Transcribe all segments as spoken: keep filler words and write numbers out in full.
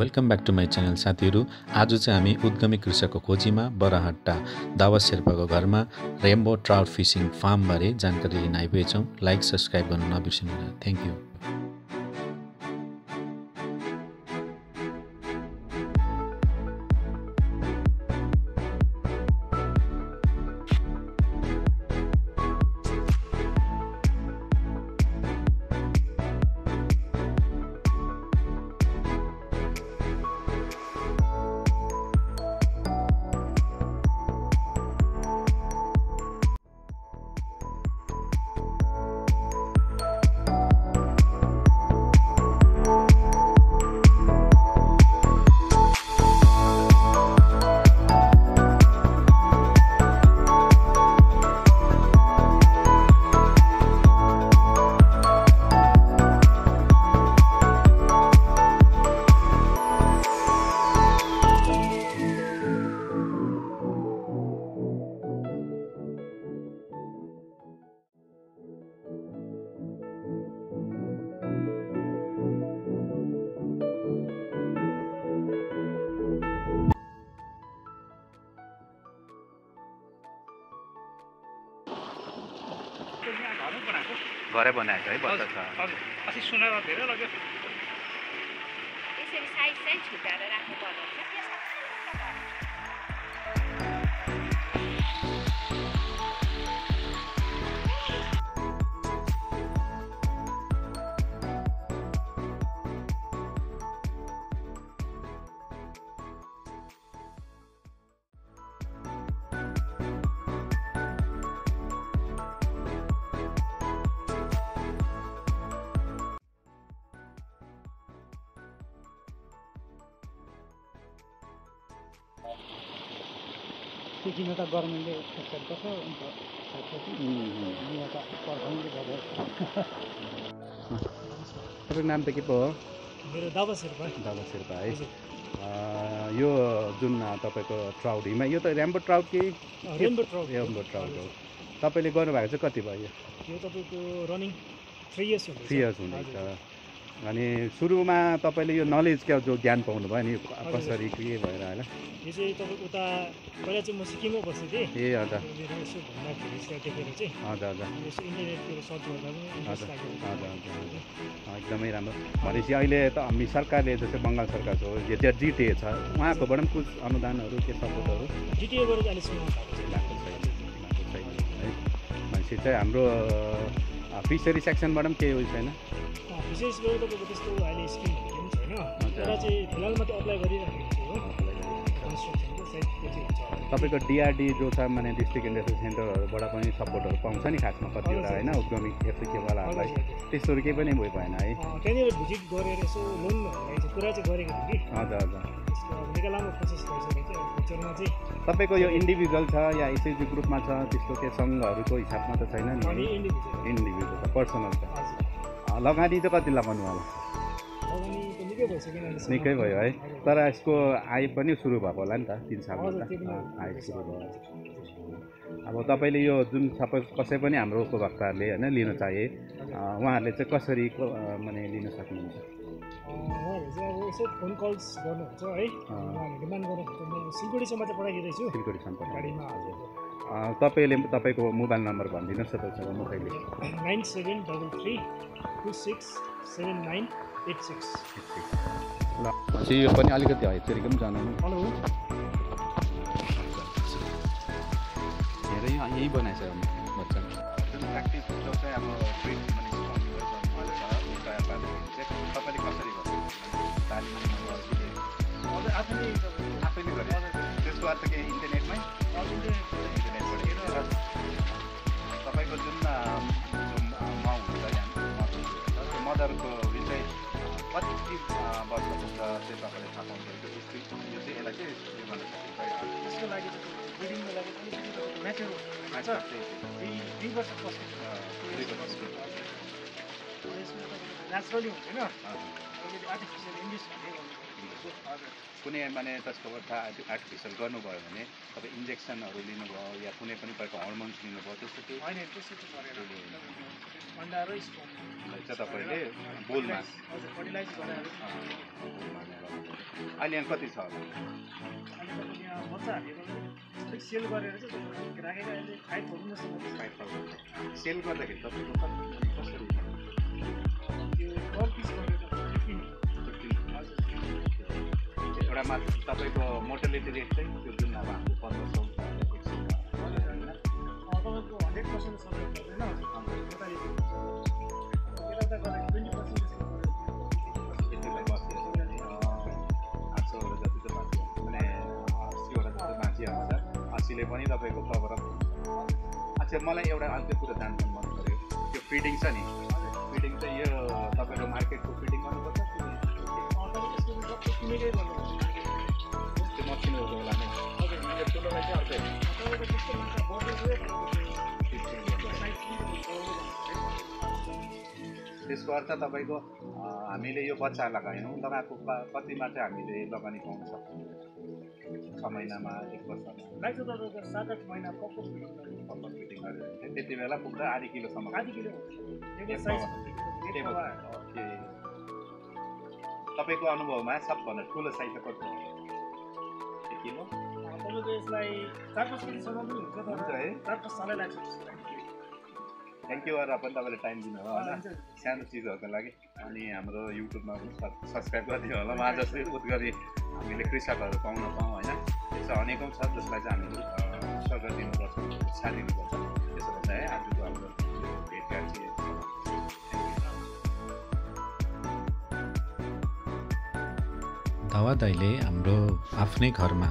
Welcome back to my channel साथीहरु। आज चाहिँ हामी उद्यमी कृषकको खोजीमा बराहट्टा दावा शेर्पाको घरमा रेम्बो ट्राउट फिशिङ फार्म बारे जानकारी लिन आइपुगेछौं। लाइक सब्स्क्राइब गर्न नबिर्सनु। Thank you. घर बनाएको है बच्चा छ। हजुर अस्ति सुनेर धेरै लाग्यो। यसरी साइज चाहिँ छुटाएर राख्नु पर्छ। किन त गभर्नमेन्टले एक्सेप्ट गर्छ अनि त अनि त परफर्मले गर्छ। मेरो नाम त के पो हो? मेरो दावा शेर्पा। दावा शेर्पा है। यो जुन तपाईको ट्राउट हिमा यो त रेम्बो ट्राउट कि रेम्बो ट्राउट रेम्बो ट्राउट हो। तपाईले गर्नु भएको चाहिँ कति भयो? यो तपाईको रनिङ थ्री इयर्स हुन्छ। थ्री इयर्स हुन्छ। अनि सुरुमा तपाईले यो नलेज क्या जो ज्ञान पाउनु भयो नि कसरी के भएर होला? यो चाहिँ तपाईको उता पहिला चाहिँ म सिक्किममा बसेँ थिएँ। ए हजुर हजुर हजुर एकदमै राम्रो। भनेपछि अहिले त हामी सरकारले जस्तै बङ्गाल सरकारको यो त्यहाँ डिटिए छ उहाँकोबाट पनि कुछ अनुदानहरू के सपोर्टहरू डिटिएबाट चाहिँ अहिलेसम्म लाग्छ है। भनेपछि चाहिँ हाम्रो फिसरी सेक्सनबाट पनि केही उयो छैन। विशेष गरेर तपाईँको त्यस्तो अहिले स्किमहरू पनि छैन। एउटा चाहिँ फिलहाल मात्रै अप्लाई गरिरहेको छु हो। तपाईँको डिआरडी जो छ माने डिस्ट्रिक्ट इन्डस्ट्री सेन्टरहरूबाट पनि सपोर्टहरू पाउँछ नि खासमा कतिवटा होइन उद्यमी यस्तो केवालाहरूलाई त्यस्तोहरू केही पनि भयो भएन है। त्यहाँनिर भिजिट गरेर यसो लोन कुरा चाहिँ गरेको थिएँ कि। हजुर हजुर निकै लामो प्रोसेस भइसक्यो। फ्युचरमा चाहिँ तपाईँको यो इन्डिभिजुअल छ या एसएचजी ग्रुपमा छ त्यस्तो के सङ्घहरूको हिसाबमा त छैन नि? इन्डिभिजुअल छ पर्सनल छ। लगानी चाहिँ कति लगाउनु होला? निकै भयो है। तर यसको आय पनि सुरु भएको होला नि त तिन साल आय सुरु भयो। अब तपाईँले यो जुन सबै कसै पनि हाम्रो उपभोक्ताहरूले होइन लिन चाहे उहाँहरूले चाहिँ कसरी माने लिन सक्नुहुन्छ? उहाँहरूले चाहिँ अब यसो फोन कल्स गर्नुहुन्छ है। उहाँहरूले डिमान्ड गर्नुहुन्छ। म सिलगढीसम्म चाहिँ पठाइदिँदैछु। सिलगढीसम्म गाडीमा हजुर। तपाईले तपाईको मोबाइल नम्बर भनिदिनुहोस् तपाईसँग मुखैले। Nine seven three three two six seven nine eight six. ल पछि यो पनि अलिकति हैचरी पनि जान्नु। हेलो धेरै यही बनाएछ बच्चा प्र्याक्टिस जो चाहिँ हाम्रो ट्रेड पनि तपाईले कसरी गर्नुहुन्छ? आफैले आफैले गरे त्यसको अर्थ के इन्टरनेटमै तपाईको जुन माउ हुन्छ त्यो मदरको उयो चाहिँ कति वर्ष हुन्छ त्यो तपाईँले थाहा पाउनुहुन्छ। यो चाहिँ यसलाई चाहिँ यो गर्न सकिन्छ। त्यसको लागि ब्रिडिङको लागि म्याच्योर भएछ दुई दुई वर्ष पछि दुई वर्ष पछि नेचुरली हुन्छ होइन आर्टिफिसियल इन्जेक्सन कुनै माने त्यसको अर्थ आर्टिफिसियल गर्नुभयो भने अब इन्जेक्सनहरु लिनुभयो या कुनै पनि प्रकारको हर्मोन्स लिनुभयो त्यस्तो के हैन त्यस्तो चाहिँ गरेर भन्दा र स्पोर्ट चाहिँ तपाईले बोल्मा फर्टिलाइज गरेर अहिले कति छ यहाँ बच्चाहरुले पनि सेल गरेर चाहिँ राखेर अहिले पाँच हजार जस्तो पाँच हजार सेल गर्दाखेरि तपाईको कति कसरी Ramad, tapeko mortality rate chahi tyo din aba पन्ध्र सय tapeko one hundred percent samay bhaina mortality rate ta gare twenty percent samay Okay, this part of Tabago, Amelia Botalaga, you know, the map of Patimata, Amelia, Logani Pongs. Kamanama, it was like the Saturday, mine a couple of people. They develop the Adikil from Adikil. They decide they were okay. Tabago on my sub on a cooler side of the kilo हाम्रो देशलाई चार पाँच दिनसम्म पनि हुन्छ तर चार पाँच सालै लाग्छ थ्यांक यू यार पनि तपाईले टाइम दिनु भयो हैन सानो चीजहरुको लागि अनि हाम्रो YouTube मा पनि सब्स्क्राइब गरिदिनु होला म आज जसरी उत गरी हामीले कृषकहरु पाउन पाऊ हैन त्यसै अनेकौं छ जसलाई चाहिँ हामीले सर गरिदिनु पर्छ साथ दिनु पर्छ त्यसो भन्दा है आजको हाम्रो भेटघाट चाहिँ दावा दाइले हाम्रो आफ्नै घरमा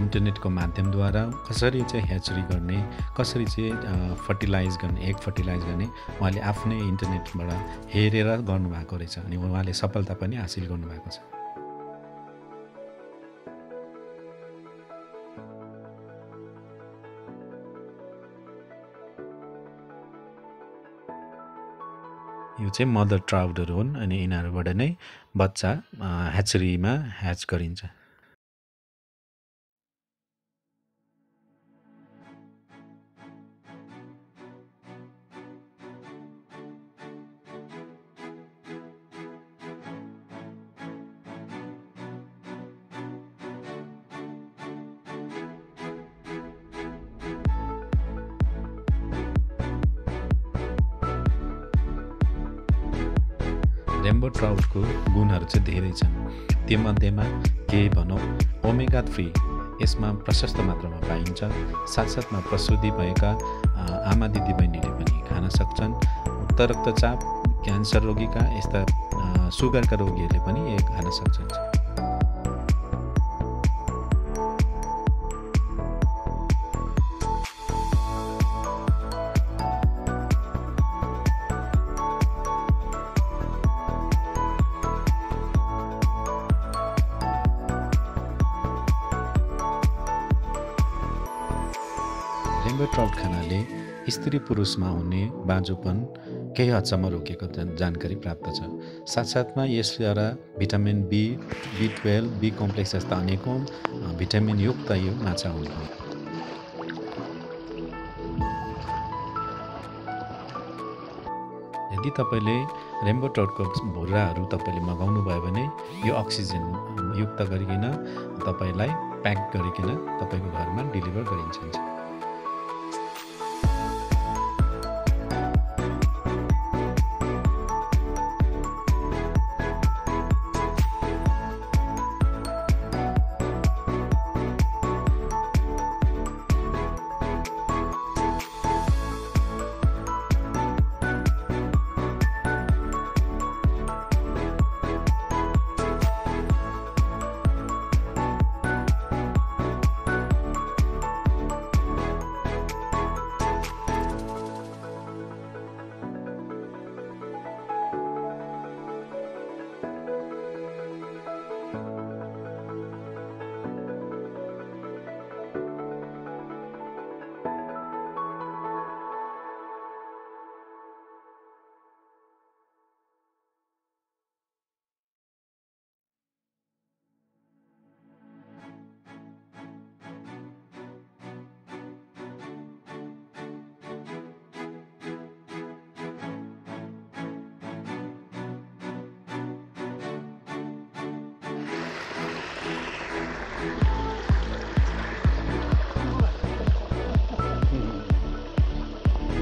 इन्टरनेटको माध्यमद्वारा कसरी चाहिँ ह्याचरी गर्ने कसरी चाहिँ फर्टिलाइज गर्ने एग फर्टिलाइज गर्ने उहाँले आफ्नै इन्टरनेटबाट हेरेर गर्नु भएको रहेछ अनि उहाँले सफलता पनि हासिल गर्नु भएको छ यो चाहिँ मदर ट्राउटहरु हुन् अनि यिनहरुबाट नै बच्चा ह्याचरीमा ह्याच गरिन्छ रेम्बो ट्राउटको गुणहरु चाहिँ धेरै छन् त्यो मध्येमा के भनौ ओमेगा थ्री यसमा प्रशस्त मात्रामा पाइन्छ साथसाथमा प्रसूति भएका आमा दिदीबहिनीले पनि खान सक्छन् उच्च रक्तचाप क्यान्सर रोगीका यस्ता सुगरका रोगीहरूले पनि यो खान सक्छन् रेम्बो ट्राउट खानाले स्त्री पुरुषमा हुने बाँझोपन केही हदसम्म रोकेको जानकारी प्राप्त छ साथसाथमा यसद्वारा vitamin B B twelve B complex जस्ता अनेकौं भिटामिन युक्त यो माछा हुन् यदि तपाईले रेम्बो ट्राउटको भुर्राहरु तपाईले मगाउनु भयो भने यो अक्सिजन युक्त गरिकन तपाईलाई प्याक गरिकन तपाईको घरमा डेलिभर गरिन्छ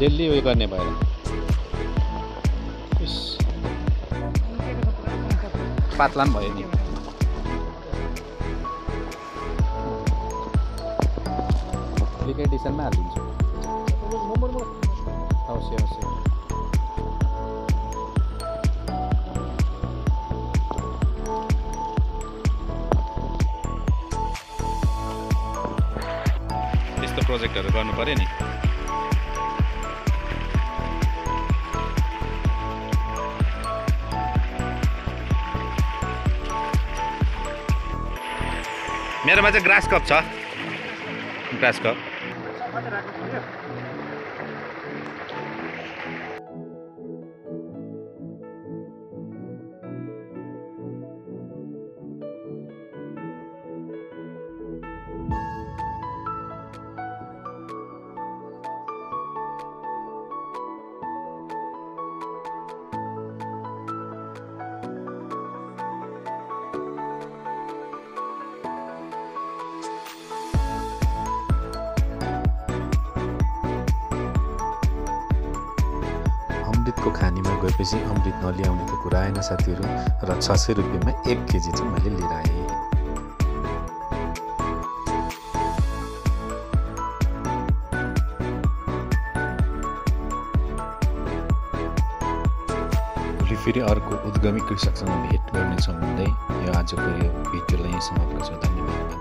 दिल्ली हुई करने पाए इस पातलान भाई नहीं क्रिकेट डिसन में आती है आवश्य आवश्य प्रोजेक्टहरु गर्नु पर्यो नि मेरोमा चाहिँ ग्रास कप छ ग्रास कप को खानीमा गएपछि अमृत नल्याउने त कुरा आएन साथीहरु र छ सय रुपैयाँमा एक केजी चाहिँ मैले लिएर आए भोलि फेरि अर्को उद्यमी कृषकसँग भेट गर्ने सम्बन्धै यो आजको यो भिडियोलाई समाप्त गर्छु। धन्यवाद।